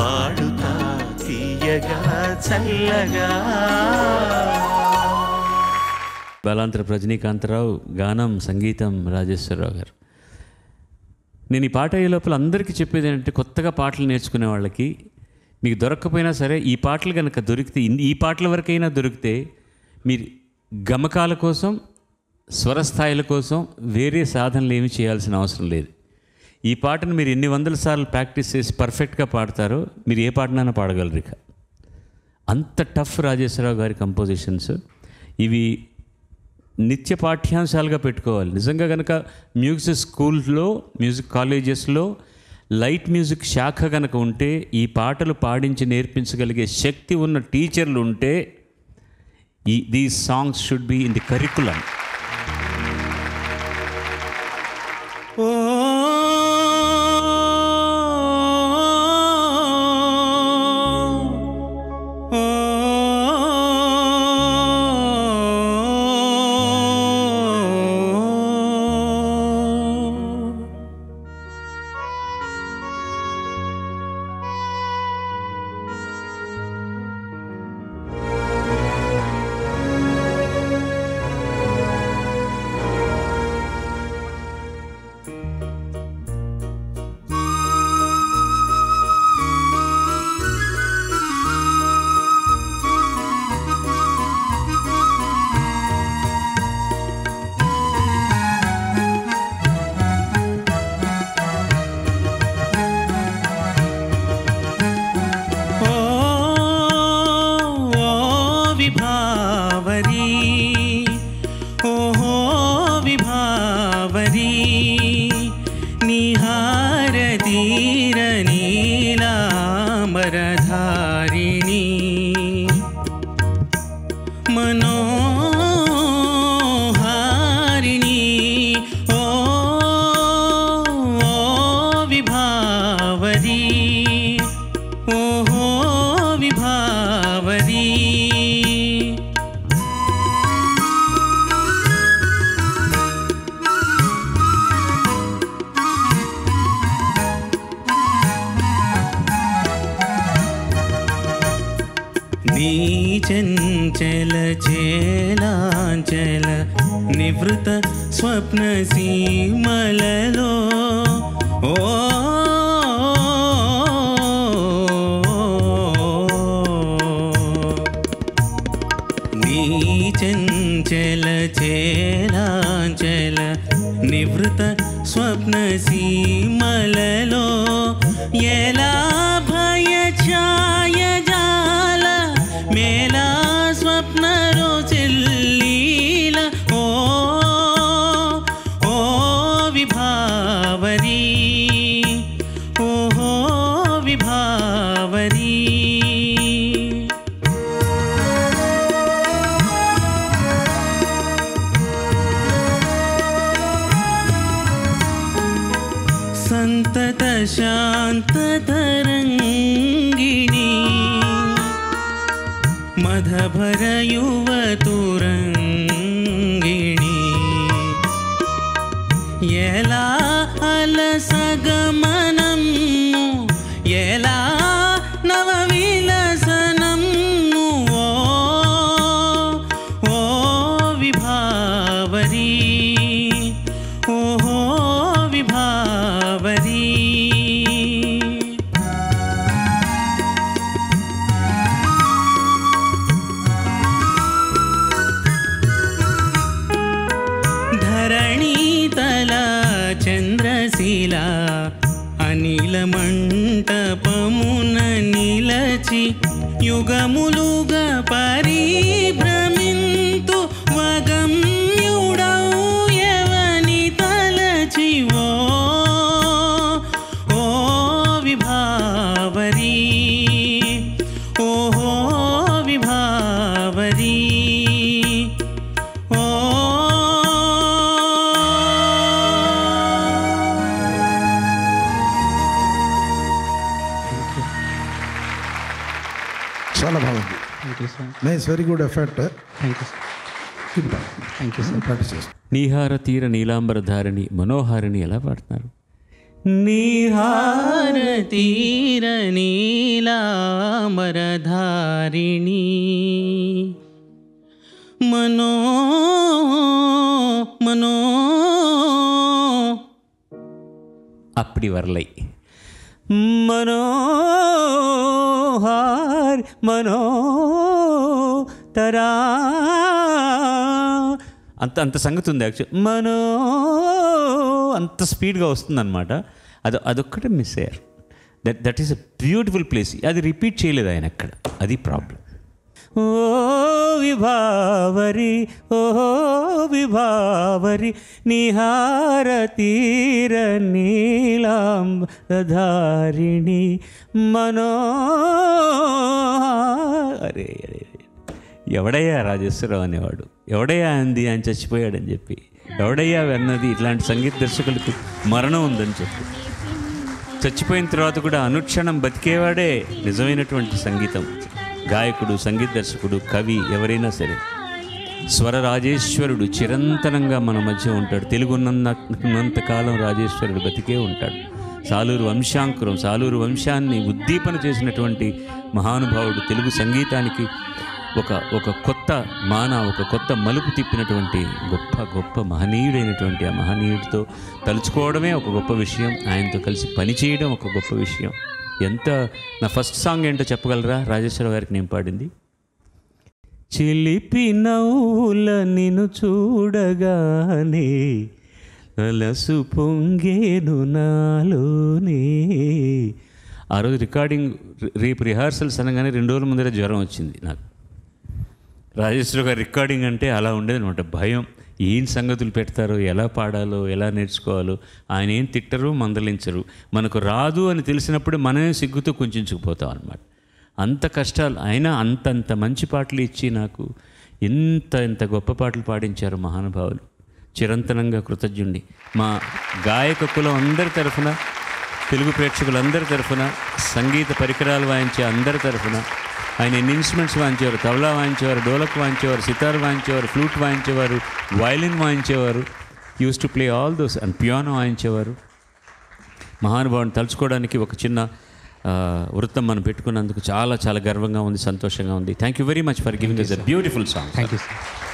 పాడుతా తీయగా చల్లగా. బాలాంతరపు రజనీకాంతరావు, గానం సంగీతం రాజేశ్వరరావు గారు. నేను ఈ పాట అయ్యే లోపల అందరికీ చెప్పేది ఏంటంటే, కొత్తగా పాటలు నేర్చుకునే వాళ్ళకి మీకు దొరక్కపోయినా సరే ఈ పాటలు కనుక దొరికితే, ఈ పాటల వరకైనా దొరికితే మీరు గమకాల కోసం స్వరస్థాయిల కోసం వేరే సాధనలు ఏమి చేయాల్సిన అవసరం లేదు. ఈ పాటను మీరు ఎన్ని వందల సార్లు ప్రాక్టీస్ చేసి పర్ఫెక్ట్గా పాడతారో మీరు ఏ పాటనైనా పాడగలరు. ఇక అంత టఫ్ రాజేశ్వరరావు గారి కంపోజిషన్స్. ఇవి నిత్య పాఠ్యాంశాలుగా పెట్టుకోవాలి. నిజంగా కనుక మ్యూజిక్ స్కూల్లో, మ్యూజిక్ కాలేజెస్లో లైట్ మ్యూజిక్ శాఖ కనుక ఉంటే, ఈ పాటలు పాడించి నేర్పించగలిగే శక్తి ఉన్న టీచర్లు ఉంటే, ఈ these songs should be in the curriculum. Very good effort. Thank you sir. Thank you sir. Practice చేస్తాను. నీహార తీర నీలాంబరధారిణి మనోహారిణి ఎలా పాడుతున్నారు. निहार तीर नीलामरधारिणी मनो मनो அப்படி வரலை. மனோஹார் மனோ தரா అంత అంత సంగతి ఉంది. యాక్చువల్ మనో అంత స్పీడ్గా వస్తుందన్నమాట. అదొక్కటే మిస్ అయ్యారు. That is a beautiful place. అది రిపీట్ చేయలేదు ఆయన అక్కడ. అది ప్రాబ్లం. ఓ విభావరి ఓహో విభావరి నిహార తీర నీలాంబరధారిణి మనో. అరే అరే ఎవడయ్యా రాజేశ్వరరావు అనేవాడు, ఎవడయ్యా అంది ఆయన చచ్చిపోయాడని చెప్పి, ఎవడయ్యా అన్నది ఇట్లాంటి సంగీత దర్శకులకు మరణం ఉందని చెప్పి. చచ్చిపోయిన తర్వాత కూడా అనుక్షణం బతికేవాడే నిజమైనటువంటి సంగీతం గాయకుడు, సంగీత దర్శకుడు, కవి ఎవరైనా సరే. స్వర రాజేశ్వరుడు చిరంతనంగా మన మధ్య ఉంటాడు. తెలుగు ఉన్నంతకాలం రాజేశ్వరుడు బతికే ఉంటాడు. సాలూరు వంశాంకురం, సాలూరు వంశాన్ని ఉద్దీపన చేసినటువంటి మహానుభావుడు. తెలుగు సంగీతానికి ఒక కొత్త మాన, ఒక కొత్త మలుపు తిప్పినటువంటి గొప్ప గొప్ప మహనీయుడైనటువంటి ఆ మహనీయుడితో తలుచుకోవడమే ఒక గొప్ప విషయం. ఆయనతో కలిసి పనిచేయడం ఒక గొప్ప విషయం. ఎంత నా ఫస్ట్ సాంగ్ ఏంటో చెప్పగలరా రాజేశ్వరరావు గారికి నేను పాడింది? చిలిపి నవ్వుల నిన్ను చూడగానే అలసు పొంగేను నాలోనే. ఆ రోజు రికార్డింగ్, రేపు రిహార్సల్స్ అనగానే 2 రోజుల ముందరే జ్వరం వచ్చింది నాకు. రాజేశ్వరరావు గారి రికార్డింగ్ అంటే అలా ఉండేదన్నమాట. భయం, ఏం సంగతులు పెడతారో, ఎలా పాడాలో, ఎలా నేర్చుకోవాలో. ఆయన ఏం తిట్టరు, మందలించరు. మనకు రాదు అని తెలిసినప్పుడు మనమే సిగ్గుతో కుంచుకుపోతాం అన్నమాట. అంత కష్టాలు అయినా అంతంత మంచి పాటలు ఇచ్చి నాకు ఎంత గొప్ప పాటలు పాడించారు మహానుభావులు. చిరంతనంగా కృతజ్ఞుణ్ణి. మా గాయక కులం అందరి తరఫున, తెలుగు ప్రేక్షకులందరి తరఫున, సంగీత పరికరాలు వాయించే అందరి తరఫున. ఆయన ఎన్ని ఇన్స్ట్రుమెంట్స్ వాయించేవారు? తబలా వాయించేవారు, డోలక్ వాయించేవారు, సితార్ వాయించేవారు, ఫ్లూట్ వాయించేవారు, వయలిన్ వాయించేవారు. Use to play all those. And piano వాయించేవారు. మహానుభావుని తలుచుకోవడానికి ఒక చిన్న వృత్తం మనం పెట్టుకున్నందుకు చాలా చాలా గర్వంగా ఉంది, సంతోషంగా ఉంది. Thank you very much for giving us a beautiful song. Thank you.